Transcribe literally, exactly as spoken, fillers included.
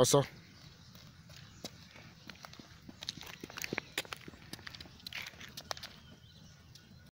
À ça.